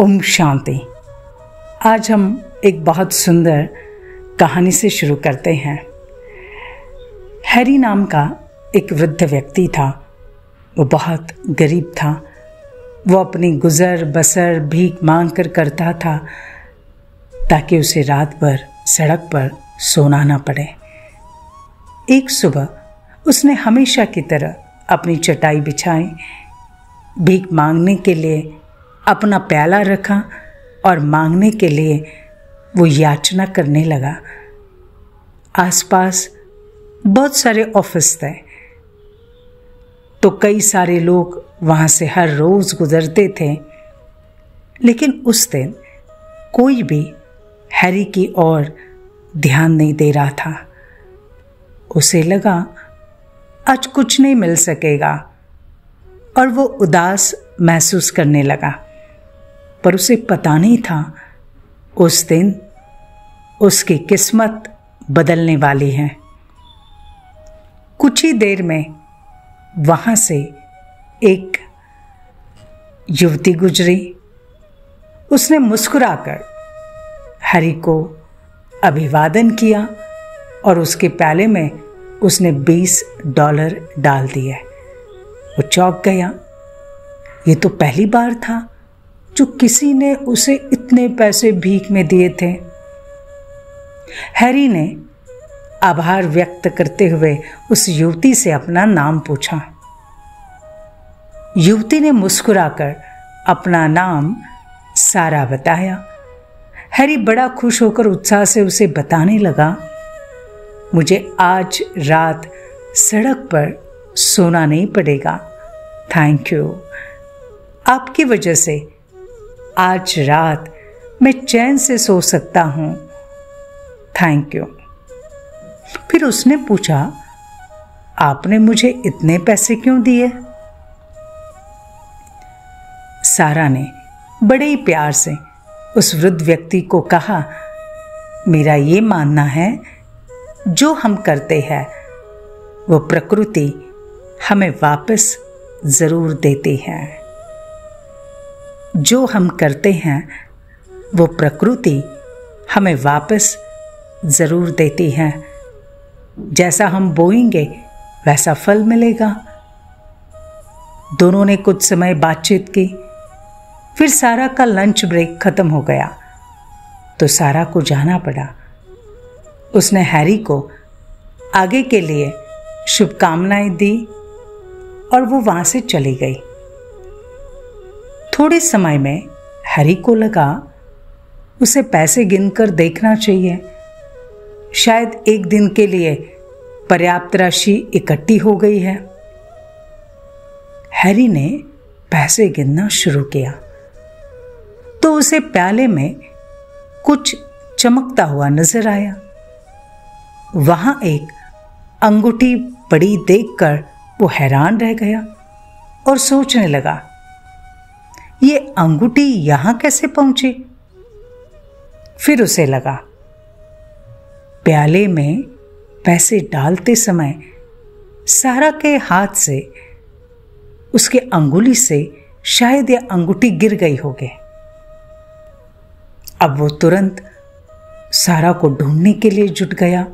ओम शांति। आज हम एक बहुत सुंदर कहानी से शुरू करते हैं। हैरी नाम का एक वृद्ध व्यक्ति था। वो बहुत गरीब था। वो अपनी गुजर बसर भीख मांग कर करता था ताकि उसे रात भर सड़क पर सोना ना पड़े। एक सुबह उसने हमेशा की तरह अपनी चटाई बिछाई, भीख मांगने के लिए अपना प्याला रखा और मांगने के लिए वो याचना करने लगा। आसपास बहुत सारे ऑफिस थे, तो कई सारे लोग वहाँ से हर रोज़ गुजरते थे, लेकिन उस दिन कोई भी हैरी की ओर ध्यान नहीं दे रहा था। उसे लगा आज कुछ नहीं मिल सकेगा और वो उदास महसूस करने लगा। पर उसे पता नहीं था उस दिन उसकी किस्मत बदलने वाली है। कुछ ही देर में वहाँ से एक युवती गुजरी। उसने मुस्कुराकर हैरी को अभिवादन किया और उसके प्याले में उसने $20 डाल दिए। वो चौंक गया। ये तो पहली बार था जो किसी ने उसे इतने पैसे भीख में दिए थे। हैरी ने आभार व्यक्त करते हुए उस युवती से अपना नाम पूछा। युवती ने मुस्कुराकर अपना नाम सारा बताया। हैरी बड़ा खुश होकर उत्साह से उसे बताने लगा, मुझे आज रात सड़क पर सोना नहीं पड़ेगा, थैंक यू। आपकी वजह से आज रात मैं चैन से सो सकता हूँ, थैंक यू। फिर उसने पूछा, आपने मुझे इतने पैसे क्यों दिए? सारा ने बड़े ही प्यार से उस वृद्ध व्यक्ति को कहा, मेरा ये मानना है जो हम करते हैं वो प्रकृति हमें वापस ज़रूर देती है। जो हम करते हैं वो प्रकृति हमें वापस ज़रूर देती है। जैसा हम बोएंगे वैसा फल मिलेगा। दोनों ने कुछ समय बातचीत की। फिर सारा का लंच ब्रेक ख़त्म हो गया तो सारा को जाना पड़ा। उसने हैरी को आगे के लिए शुभकामनाएं दी और वो वहाँ से चली गई। थोड़े समय में हैरी को लगा उसे पैसे गिनकर देखना चाहिए, शायद एक दिन के लिए पर्याप्त राशि इकट्ठी हो गई है। हैरी ने पैसे गिनना शुरू किया तो उसे प्याले में कुछ चमकता हुआ नजर आया। वहाँ एक अंगूठी पड़ी देखकर वो हैरान रह गया और सोचने लगा, ये अंगूठी यहाँ कैसे पहुंची? फिर उसे लगा प्याले में पैसे डालते समय सारा के हाथ से उसके अंगुली से शायद यह अंगूठी गिर गई होगी। अब वो तुरंत सारा को ढूंढने के लिए जुट गया।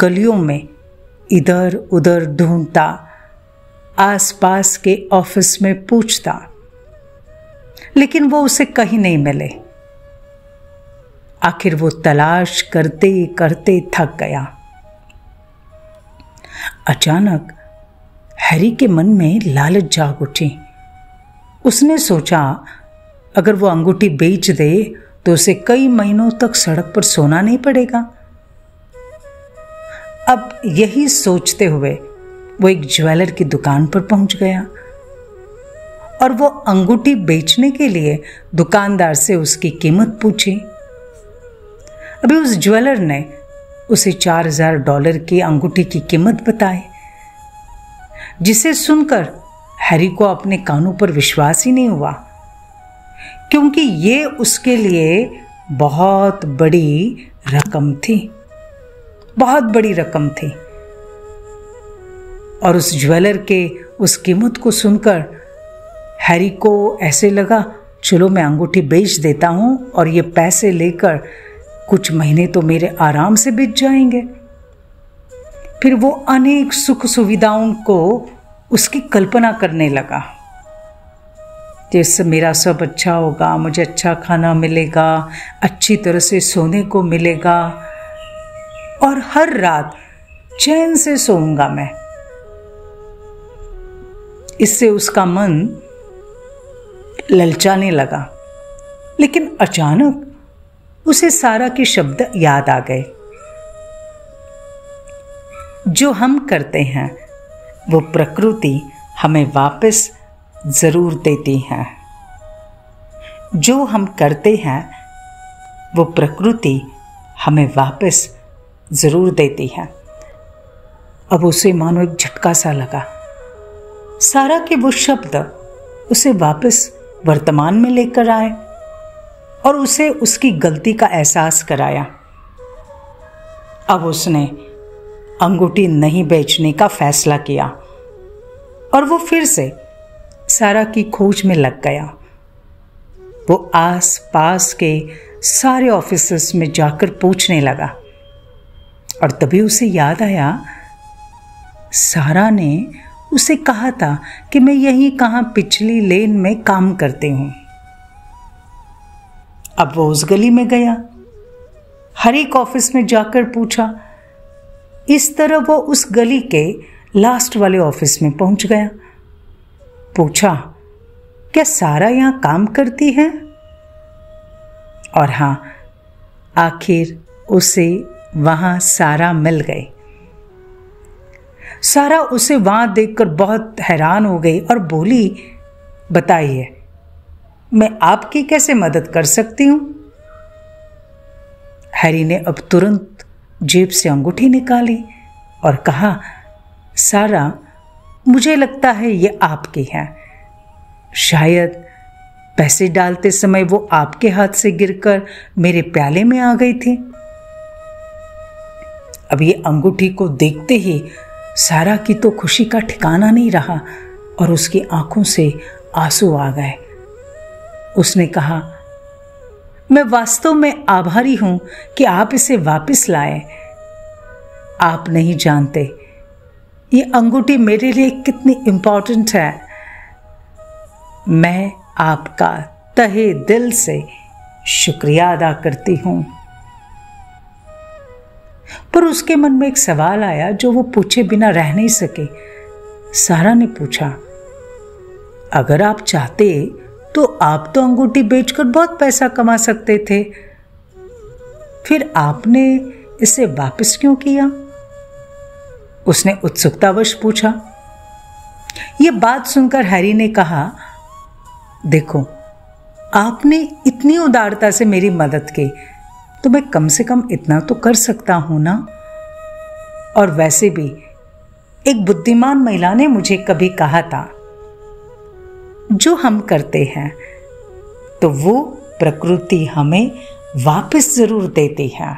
गलियों में इधर उधर ढूंढता, आसपास के ऑफिस में पूछता, लेकिन वो उसे कहीं नहीं मिले। आखिर वो तलाश करते करते थक गया। अचानक हैरी के मन में लालच जाग उठी। उसने सोचा अगर वो अंगूठी बेच दे तो उसे कई महीनों तक सड़क पर सोना नहीं पड़ेगा। अब यही सोचते हुए वो एक ज्वेलर की दुकान पर पहुंच गया और वो अंगूठी बेचने के लिए दुकानदार से उसकी कीमत पूछी। अभी उस ज्वेलर ने उसे $4000 की अंगूठी की कीमत बताई, जिसे सुनकर हैरी को अपने कानों पर विश्वास ही नहीं हुआ, क्योंकि ये उसके लिए बहुत बड़ी रकम थी, बहुत बड़ी रकम थी। और उस ज्वेलर के उस कीमत को सुनकर हैरी को ऐसे लगा चलो मैं अंगूठी बेच देता हूँ और ये पैसे लेकर कुछ महीने तो मेरे आराम से बीत जाएंगे। फिर वो अनेक सुख सुविधाओं को उसकी कल्पना करने लगा। जैसे मेरा सब अच्छा होगा, मुझे अच्छा खाना मिलेगा, अच्छी तरह से सोने को मिलेगा और हर रात चैन से सोऊंगा मैं। इससे उसका मन ललचाने लगा, लेकिन अचानक उसे सारा के शब्द याद आ गए। जो हम करते हैं वो प्रकृति हमें वापस ज़रूर देती है। जो हम करते हैं वो प्रकृति हमें वापस ज़रूर देती है। अब उसे मानो एक झटका सा लगा। सारा के वो शब्द उसे वापस वर्तमान में लेकर आए और उसे उसकी गलती का एहसास कराया। अब उसने अंगूठी नहीं बेचने का फैसला किया और वो फिर से सारा की खोज में लग गया। वो आस पास के सारे ऑफिसेस में जाकर पूछने लगा और तभी उसे याद आया, सारा ने उसे कहा था कि मैं यही कहाँ पिछली लेन में काम करती हूँ। अब वो उस गली में गया, हर एक ऑफिस में जाकर पूछा। इस तरह वो उस गली के लास्ट वाले ऑफिस में पहुँच गया। पूछा, क्या सारा यहाँ काम करती है? और हाँ, आखिर उसे वहाँ सारा मिल गई। सारा उसे वहाँ देखकर बहुत हैरान हो गई और बोली, बताइए मैं आपकी कैसे मदद कर सकती हूँ? हैरी ने अब तुरंत जेब से अंगूठी निकाली और कहा, सारा मुझे लगता है ये आपकी है। शायद पैसे डालते समय वो आपके हाथ से गिरकर मेरे प्याले में आ गई थी। अब ये अंगूठी को देखते ही सारा की तो खुशी का ठिकाना नहीं रहा और उसकी आंखों से आंसू आ गए। उसने कहा, मैं वास्तव में आभारी हूं कि आप इसे वापस लाए। आप नहीं जानते ये अंगूठी मेरे लिए कितनी इम्पोर्टेंट है। मैं आपका तहे दिल से शुक्रिया अदा करती हूँ। पर उसके मन में एक सवाल आया जो वो पूछे बिना रह नहीं सके। सारा ने पूछा, अगर आप चाहते तो आप तो अंगूठी बेचकर बहुत पैसा कमा सकते थे, फिर आपने इसे वापस क्यों किया? उसने उत्सुकतावश पूछा। यह बात सुनकर हैरी ने कहा, देखो आपने इतनी उदारता से मेरी मदद की तो मैं कम से कम इतना तो कर सकता हूं ना। और वैसे भी एक बुद्धिमान महिला ने मुझे कभी कहा था, जो हम करते हैं तो वो प्रकृति हमें वापस जरूर देती है।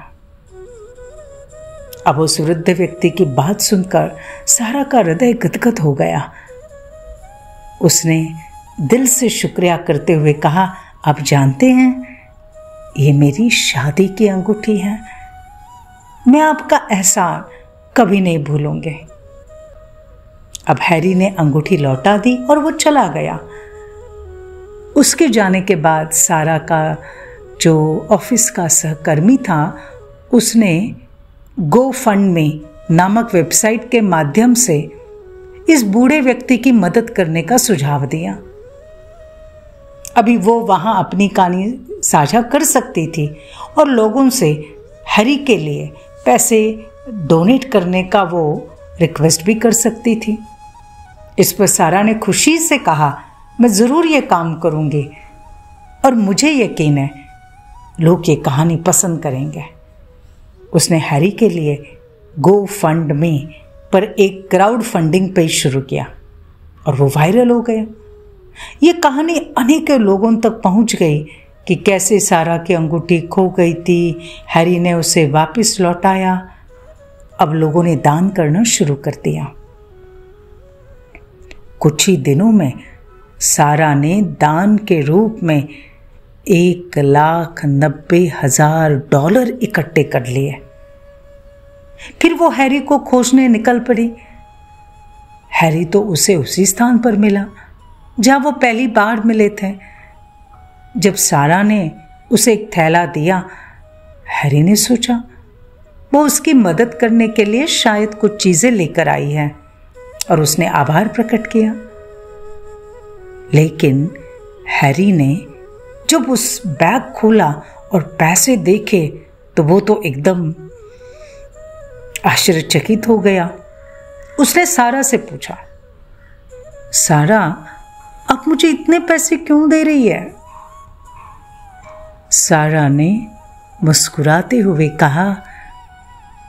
अब उस वृद्ध व्यक्ति की बात सुनकर सारा का हृदय गदगद हो गया। उसने दिल से शुक्रिया करते हुए कहा, आप जानते हैं ये मेरी शादी की अंगूठी है। मैं आपका एहसान कभी नहीं भूलूंगे। अब हैरी ने अंगूठी लौटा दी और वो चला गया। उसके जाने के बाद सारा का जो ऑफिस का सहकर्मी था उसने GoFundMe नामक वेबसाइट के माध्यम से इस बूढ़े व्यक्ति की मदद करने का सुझाव दिया। अभी वो वहाँ अपनी कहानी साझा कर सकती थी और लोगों से हैरी के लिए पैसे डोनेट करने का वो रिक्वेस्ट भी कर सकती थी। इस पर सारा ने खुशी से कहा, मैं ज़रूर ये काम करूँगी और मुझे यकीन है लोग ये कहानी पसंद करेंगे। उसने हैरी के लिए GoFundMe पर एक क्राउड फंडिंग पेज शुरू किया और वो वायरल हो गया। ये कहानी अनेक लोगों तक पहुंच गई कि कैसे सारा की अंगूठी खो गई थी, हैरी ने उसे वापस लौटाया। अब लोगों ने दान करना शुरू कर दिया। कुछ ही दिनों में सारा ने दान के रूप में 1,90,000 डॉलर इकट्ठे कर लिए। फिर वो हैरी को खोजने निकल पड़ी। हैरी तो उसे उसी स्थान पर मिला जहाँ वो पहली बार मिले थे। जब सारा ने उसे एक थैला दिया, हैरी ने सोचा वो उसकी मदद करने के लिए शायद कुछ चीज़ें लेकर आई है, और उसने आभार प्रकट किया। लेकिन हैरी ने जब उस बैग खोला और पैसे देखे तो वो तो एकदम आश्चर्यचकित हो गया। उसने सारा से पूछा, सारा आप मुझे इतने पैसे क्यों दे रही है? सारा ने मुस्कुराते हुए कहा,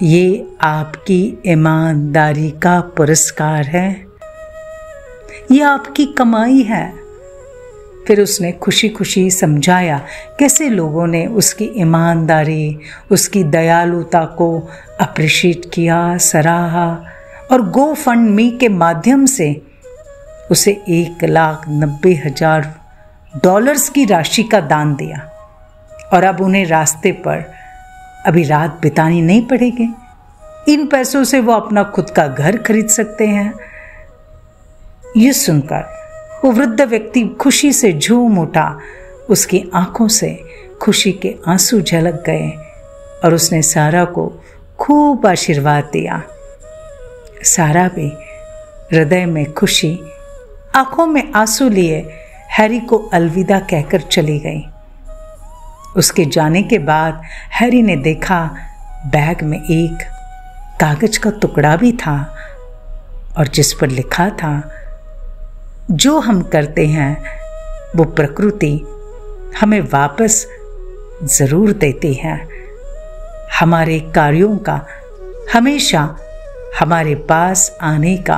ये आपकी ईमानदारी का पुरस्कार है, ये आपकी कमाई है। फिर उसने खुशी खुशी समझाया कैसे लोगों ने उसकी ईमानदारी, उसकी दयालुता को अप्रिशिएट किया, सराहा, और GoFundMe के माध्यम से उसे 1,90,000 डॉलर्स की राशि का दान दिया, और अब उन्हें रास्ते पर अभी रात बितानी नहीं पड़ेगी। इन पैसों से वो अपना खुद का घर खरीद सकते हैं। ये सुनकर वो वृद्ध व्यक्ति खुशी से झूम उठा। उसकी आंखों से खुशी के आंसू झलक गए और उसने सारा को खूब आशीर्वाद दिया। सारा भी हृदय में खुशी, आंखों में आंसू लिए हैरी को अलविदा कहकर चली गई। उसके जाने के बाद हैरी ने देखा बैग में एक कागज का टुकड़ा भी था, और जिस पर लिखा था, जो हम करते हैं वो प्रकृति हमें वापस ज़रूर देती है। हमारे कार्यों का हमेशा हमारे पास आने का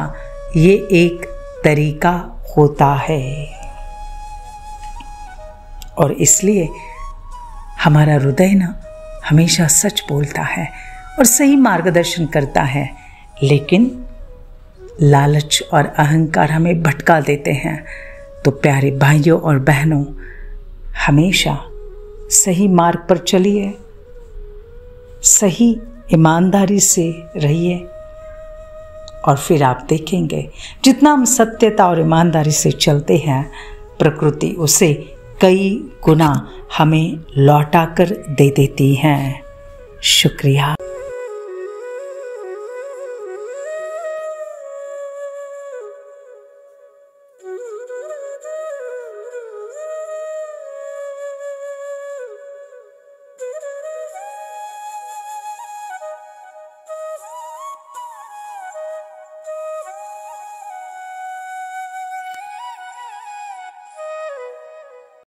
ये एक तरीका होता है, और इसलिए हमारा हृदय ना हमेशा सच बोलता है और सही मार्गदर्शन करता है। लेकिन लालच और अहंकार हमें भटका देते हैं। तो प्यारे भाइयों और बहनों, हमेशा सही मार्ग पर चलिए, सही ईमानदारी से रहिए, और फिर आप देखेंगे जितना हम सत्यता और ईमानदारी से चलते हैं, प्रकृति उसे कई गुना हमें लौटा कर दे देती है। शुक्रिया।